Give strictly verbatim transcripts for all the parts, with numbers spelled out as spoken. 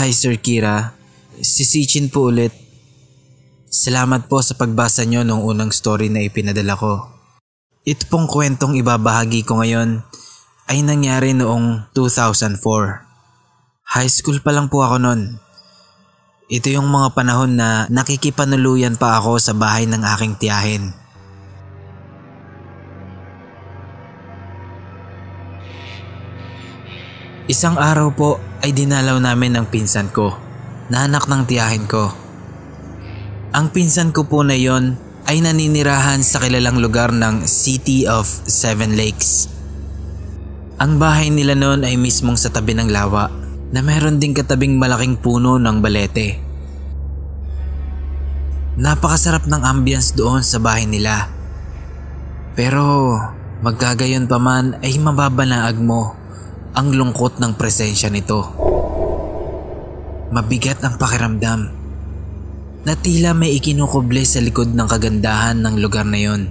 Hi Sir Kira, si Sichin po ulit. Salamat po sa pagbasa nyo nung unang story na ipinadala ko. Ito pong kwentong ibabahagi ko ngayon ay nangyari noong two thousand four. High school pa lang po ako nun. Ito yung mga panahon na nakikipanuluyan pa ako sa bahay ng aking tiyahin. Isang araw po ay dinalaw namin ng pinsan ko, na anak ng tiyahin ko. Ang pinsan ko po na yon ay naninirahan sa kilalang lugar ng City of Seven Lakes. Ang bahay nila noon ay mismong sa tabi ng lawa na meron ding katabing malaking puno ng balete. Napakasarap ng ambience doon sa bahay nila. Pero magkagayon pa man ay mababanaag mo ang lungkot ng presensya nito. Mabigat ang pakiramdam na tila may ikinukuble sa likod ng kagandahan ng lugar na yon.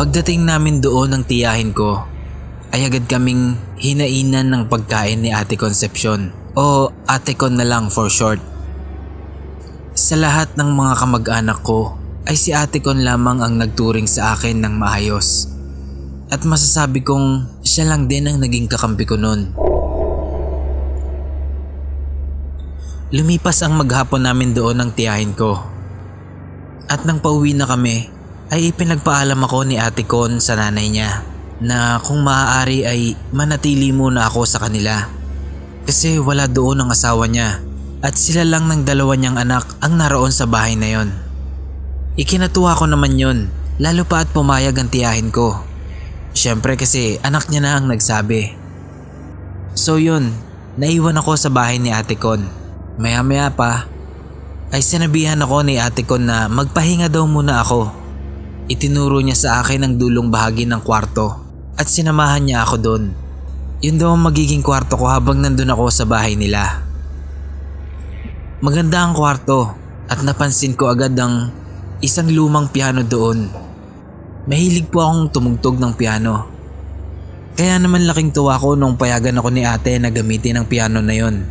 Pagdating namin doon ng tiyahin ko ay agad kaming hinainan ng pagkain ni Ate Concepcion o Ate Con na lang for short. Sa lahat ng mga kamag-anak ko ay si Ate Con lamang ang nagturing sa akin ng maayos. At masasabi kong siya lang din ang naging kakampi ko noon. Lumipas ang maghapon namin doon ng tiyahin ko. At nang pauwi na kami ay ipinagpaalam ako ni Ate Con sa nanay niya na kung maaari ay manatili muna ako sa kanila. Kasi wala doon ang asawa niya at sila lang ng dalawa niyang anak ang naroon sa bahay na yon. Ikinatuwa ko naman yun, lalo pa at pumayag ang tiyahin ko. Siyempre kasi anak niya na ang nagsabi. So yun, naiwan ako sa bahay ni Ate Con. Maya maya pa, ay sinabihan ako ni Ate Con na magpahinga daw muna ako. Itinuro niya sa akin ang dulong bahagi ng kwarto at sinamahan niya ako doon. Yun daw ang magiging kwarto ko habang nandun ako sa bahay nila. Maganda ang kwarto at napansin ko agad ang isang lumang piano doon. Mahilig po akong tumugtog ng piano. Kaya naman laking tuwa ko nung payagan ako ni ate na gamitin ang piano na yon.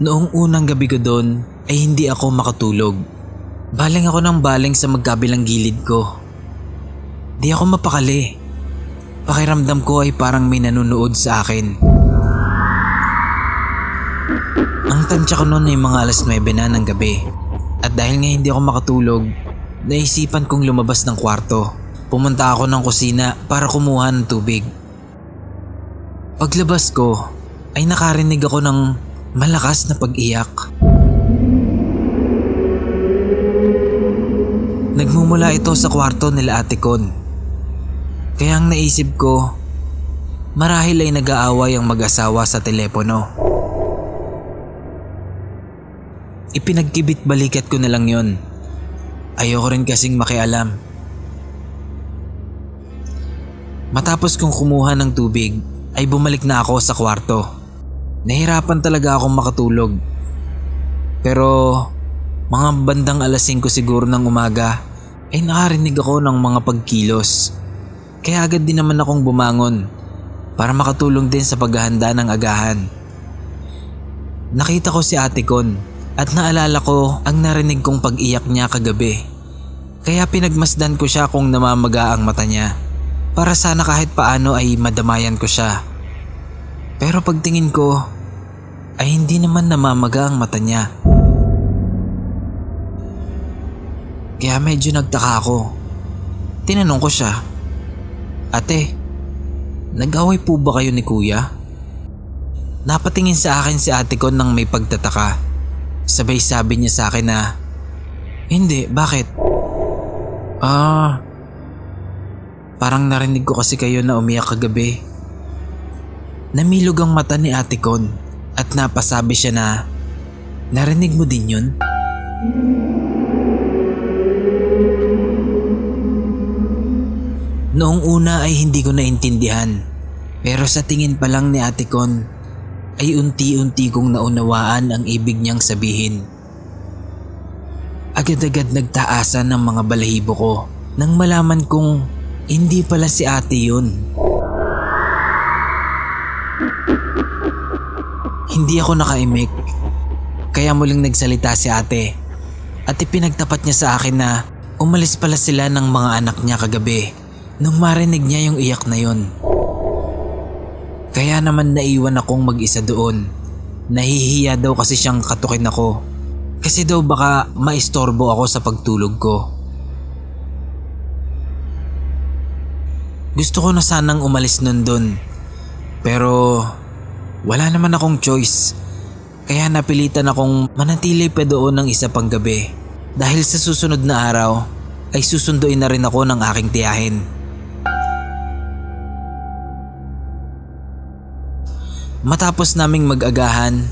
Noong unang gabi ko doon ay hindi ako makatulog. Baling ako ng baling sa magkabilang gilid ko. Di ako mapakali. Pakiramdam ko ay parang may nanonood sa akin. Ang tansya ko noon ay mga alas nuwebe na ng gabi. At dahil nga hindi ako makatulog, naisipan kong lumabas ng kwarto. Pumunta ako ng kusina para kumuha ng tubig. Paglabas ko ay nakarinig ako ng malakas na pag-iyak. Nagmumula ito sa kwarto nila Ate Con. Kaya ang naisip ko, marahil ay nag-aaway ang mag-asawa sa telepono. Ipinagkibit-balikat ko na lang yun. Ayoko rin kasing makialam. Matapos kong kumuha ng tubig, ay bumalik na ako sa kwarto. Nahirapan talaga akong makatulog. Pero mga bandang alas singko siguro ng umaga, ay nakarinig ako ng mga pagkilos. Kaya agad din naman akong bumangon para makatulong din sa paghahanda ng agahan. Nakita ko si Ate Con at naalala ko ang narinig kong pag-iyak niya kagabi. Kaya pinagmasdan ko siya kung namamaga ang mata niya para sana kahit paano ay madamayan ko siya. Pero pagtingin ko ay hindi naman namamaga ang mata niya. Kaya medyo nagtaka ako. Tinanong ko siya, "Ate, nag-away po ba kayo ni Kuya?" Napatingin sa akin si ate ko nang may pagtataka. Sabay sabi niya sa akin na, "Hindi, bakit?" Ah, parang narinig ko kasi kayo na umiyak kagabi. Namilog ang mata ni Ate Con at napasabi siya na, "Narinig mo din yun?" Noong una ay hindi ko naintindihan, pero sa tingin pa lang ni Ate Con ay unti-unti kong naunawaan ang ibig niyang sabihin. Agad-agad nagtaasan ang mga balahibo ko nang malaman kong hindi pala si ate yun. Hindi ako nakaimik, kaya muling nagsalita si ate at ipinagtapat niya sa akin na umalis pala sila ng mga anak niya kagabi nung marinig niya yung iyak na yun. Kaya naman naiwan akong mag-isa doon. Nahihiya daw kasi siyang katukin ako, kasi daw baka maistorbo ako sa pagtulog ko. Gusto ko na sanang umalis nun dun, pero wala naman akong choice, kaya napilitan akong manatili pa doon ng isa pang gabi dahil sa susunod na araw ay susunduin na rin ako ng aking tiyahin. Matapos naming mag-agahan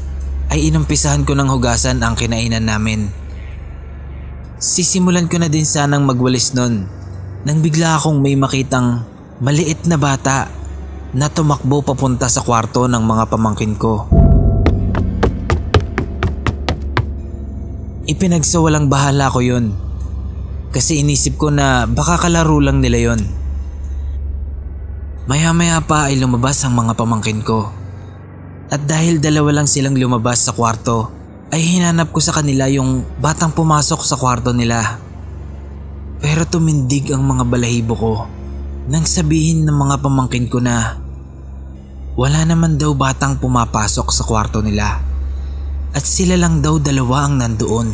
ay inumpisahan ko ng hugasan ang kinainan namin. Sisimulan ko na din sanang magwalis nun nang bigla akong may makitang maliit na bata na tumakbo papunta sa kwarto ng mga pamangkin ko. Ipinagsawalang bahala ko yun, kasi inisip ko na baka kalaro lang nila yun. Maya-maya pa ay lumabas ang mga pamangkin ko, at dahil dalawa lang silang lumabas sa kwarto ay hinanap ko sa kanila yung batang pumasok sa kwarto nila. Pero tumindig ang mga balahibo ko nang sabihin ng mga pamangkin ko na wala naman daw batang pumapasok sa kwarto nila at sila lang daw dalawa ang nandoon.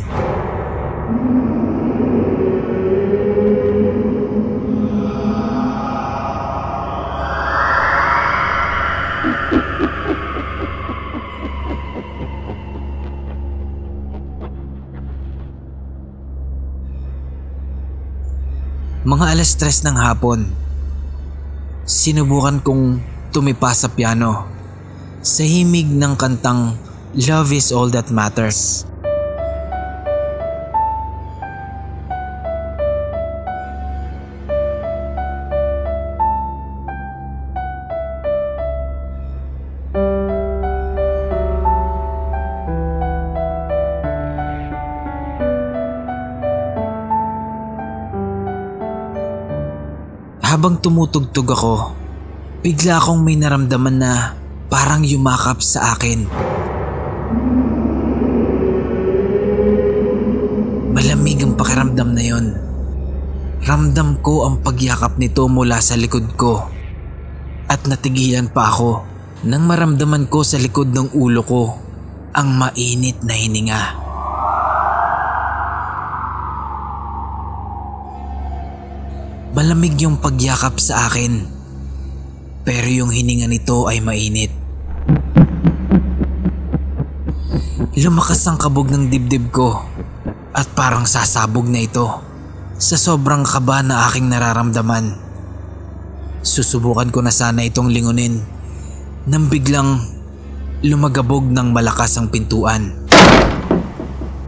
Mga alas tres ng hapon, sinubukan kong tumipas sa piano sa himig ng kantang "Love is All That Matters". Habang tumutugtog ako, bigla akong may naramdaman na parang yumakap sa akin. Malamig ang pakiramdam na yon. Ramdam ko ang pagyakap nito mula sa likod ko, at natigilan pa ako nang maramdaman ko sa likod ng ulo ko ang mainit na hininga. Malamig yung pagyakap sa akin, pero yung hininga nito ay mainit. Lumakas ang kabog ng dibdib ko at parang sasabog na ito sa sobrang kaba na aking nararamdaman. Susubukan ko na sana itong lingunin nang biglang lumagabog ng malakas ang pintuan.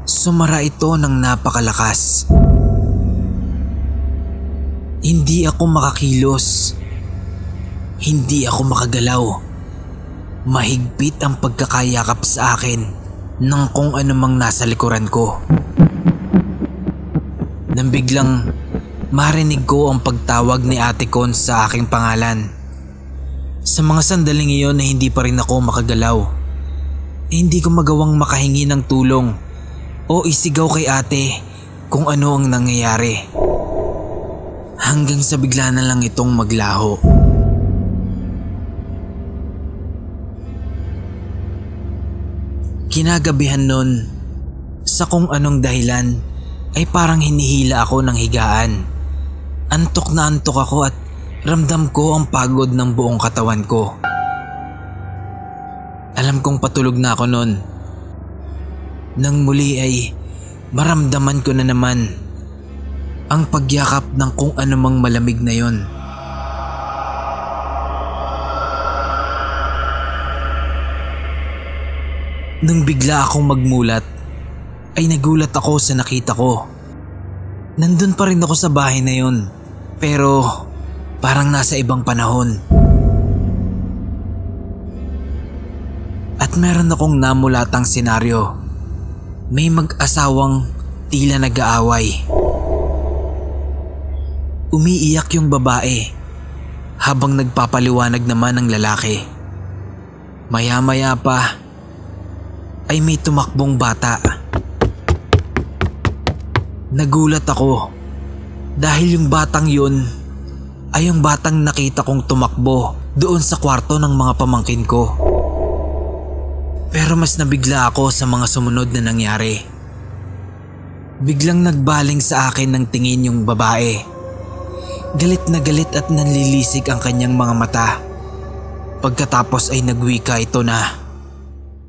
Sumara ito ng napakalakas. Hindi ako makakilos. Hindi ako makagalaw. Mahigpit ang pagkakayakap sa akin ng kung anumang nasa likuran ko. Nang biglang marinig ko ang pagtawag ni Ate Con sa aking pangalan. Sa mga sandaling iyon na hindi pa rin ako makagalaw, eh, hindi ko magawang makahingi ng tulong o isigaw kay ate kung ano ang nangyayari. Hanggang sa bigla na lang itong maglaho. Kinagabihan nun, sa kung anong dahilan, ay parang hinihila ako ng higaan. Antok na antok ako at ramdam ko ang pagod ng buong katawan ko. Alam kong patulog na ako noon. Nang muli ay maramdaman ko na naman ang pagyakap ng kung anumang malamig na yon. Nang bigla akong magmulat ay nagulat ako sa nakita ko. Nandun pa rin ako sa bahay na yon, pero parang nasa ibang panahon. At meron akong namulatang senaryo. May mag-asawang tila nag-aaway. Umiiyak yung babae habang nagpapaliwanag naman ang lalaki. Maya-maya pa ay may tumakbong bata. Nagulat ako dahil yung batang yun ay yung batang nakita kong tumakbo doon sa kwarto ng mga pamangkin ko. Pero mas nabigla ako sa mga sumunod na nangyari. Biglang nagbaling sa akin ng tingin yung babae. Galit na galit at nanlilisik ang kanyang mga mata. Pagkatapos ay nagwika ito na,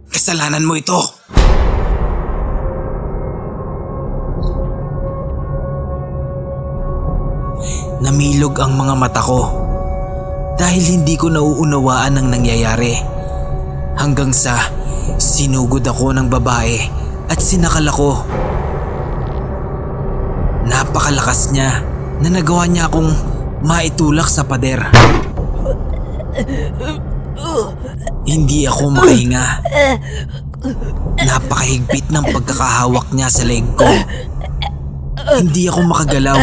"Kasalanan mo ito!" Namilog ang mga mata ko dahil hindi ko nauunawaan ang nangyayari, hanggang sa sinugod ako ng babae at sinakal ako. Napakalakas niya na nagawa niya akong maitulak sa pader. Hindi ako makahinga. Napakahigpit ng pagkakahawak niya sa leeg ko. Hindi ako makagalaw.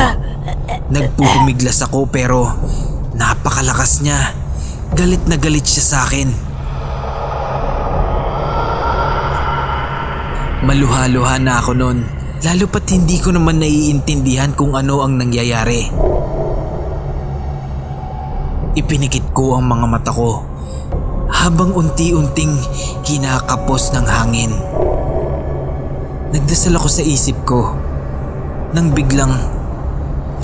Nagpupumiglas ako pero napakalakas niya. Galit na galit siya sa akin. Maluha-luha na ako noon, lalo pat hindi ko naman naiintindihan kung ano ang nangyayari. Ipinikit ko ang mga mata ko habang unti-unting kinakapos ng hangin. Nagdasal ako sa isip ko nang biglang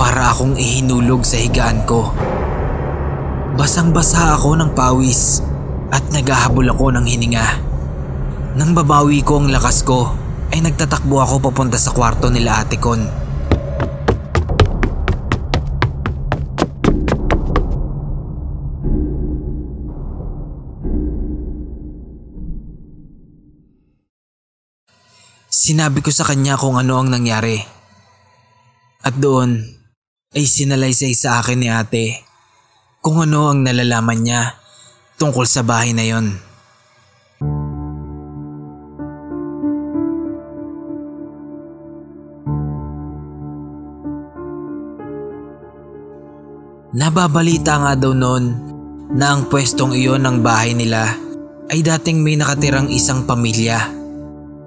para akong ihinulog sa higaan ko. Basang-basa ako ng pawis at naghahabol ako ng hininga. Nang babawi ko ang lakas ko ay nagtatakbo ako papunta sa kwarto nila Ate Kon. Sinabi ko sa kanya kung ano ang nangyari. At doon ay sinalaysay sa akin ni ate kung ano ang nalalaman niya tungkol sa bahay na yon. Nababalita nga daw noon na ang pwestong iyon ng bahay nila ay dating may nakatirang isang pamilya,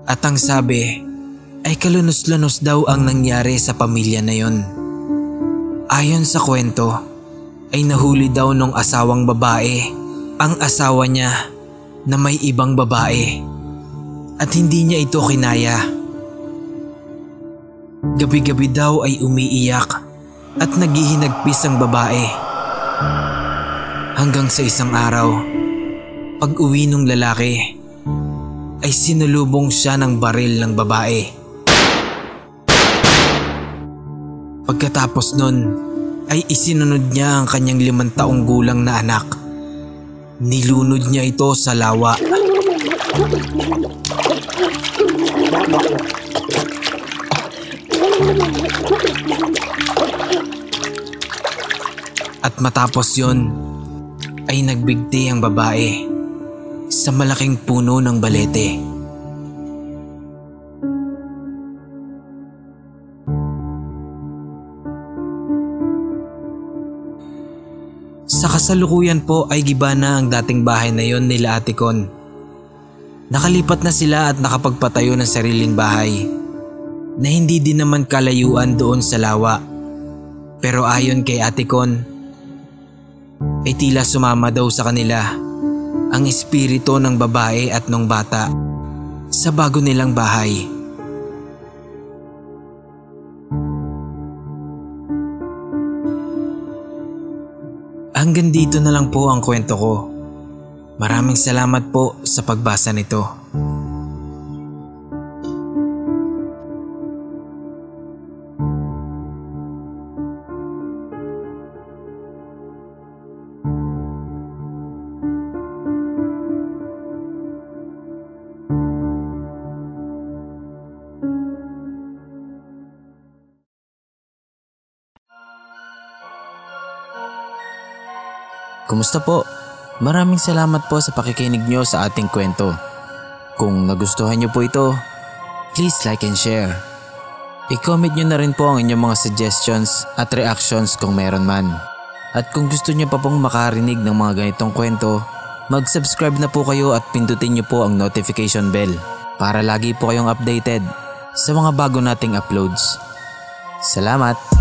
at ang sabi ay kalunos-lunos daw ang nangyari sa pamilya na yon. Ayon sa kwento, ay nahuli daw nung asawang babae ang asawa niya na may ibang babae at hindi niya ito kinaya. Gabi-gabi daw ay umiiyak at naghihinagpis ang babae. Hanggang sa isang araw, pag-uwi nung lalaki, ay sinulubong siya ng baril ng babae. Pagkatapos nun ay isinunod niya ang kanyang limang taong gulang na anak. Nilunod niya ito sa lawa. At matapos yun ay nagbigti ang babae sa malaking puno ng Balete. Sa kasalukuyan po ay giba na ang dating bahay na yon nila Ate Kon. Nakalipat na sila at nakapagpatayo ng sariling bahay na hindi din naman kalayuan doon sa lawa. Pero ayon kay Ate Kon, ay tila sumama daw sa kanila ang espiritu ng babae at ng bata sa bago nilang bahay. Hanggang dito na lang po ang kwento ko. Maraming salamat po sa pagbasa nito. Kumusta po? Maraming salamat po sa pakikinig nyo sa ating kwento. Kung nagustuhan nyo po ito, please like and share. I-comment nyo na rin po ang inyong mga suggestions at reactions kung meron man. At kung gusto nyo pa pong makarinig ng mga ganitong kwento, mag-subscribe na po kayo at pindutin nyo po ang notification bell para lagi po kayong updated sa mga bago nating uploads. Salamat!